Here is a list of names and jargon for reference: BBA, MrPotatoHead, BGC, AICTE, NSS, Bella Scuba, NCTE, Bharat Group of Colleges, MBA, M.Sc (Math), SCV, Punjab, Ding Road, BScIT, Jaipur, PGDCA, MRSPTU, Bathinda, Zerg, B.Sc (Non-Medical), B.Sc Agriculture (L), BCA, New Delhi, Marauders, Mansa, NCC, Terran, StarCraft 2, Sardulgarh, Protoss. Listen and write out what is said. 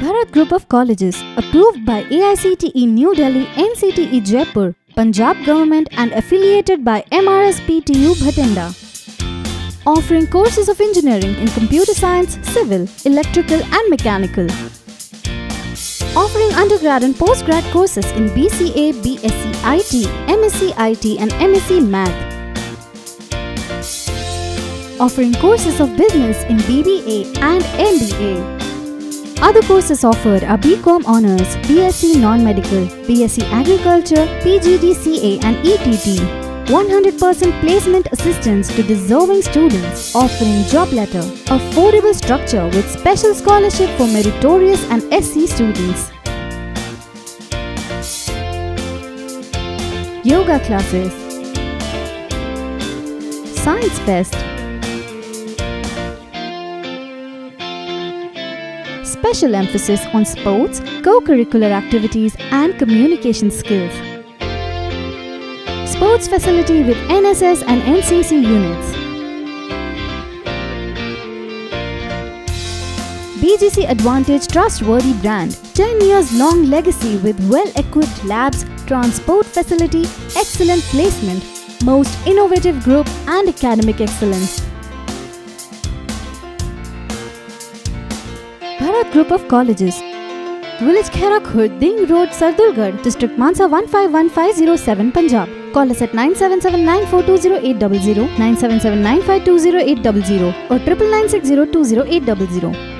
Bharat Group of Colleges, approved by AICTE New Delhi, NCTE Jaipur, Punjab Government and affiliated by MRSPTU Bathinda. Offering courses of engineering in computer science, civil, electrical and mechanical. Offering undergrad and postgrad courses in BCA, BScIT, MScIT and MSc Math. Offering courses of business in BBA and MBA. Other courses offered are BCom Honours, BSc Non-Medical, BSc Agriculture, PGDCA and ETT. 100% placement assistance to deserving students, offering job letter, affordable structure with special scholarship for meritorious and SC students. Yoga classes, Science Fest, special emphasis on sports, co-curricular activities and communication skills. Sports facility with NSS and NCC units. BGC Advantage trustworthy brand, 10 years long legacy with well-equipped labs, transport facility, excellent placement, most innovative group and academic excellence. Bharat Group of Colleges, Village Khaira Khurd, Ding Road, Sardulgarh, District Mansa 151507, Punjab. Call us at 9779420800, 9779520800 or 9996020800.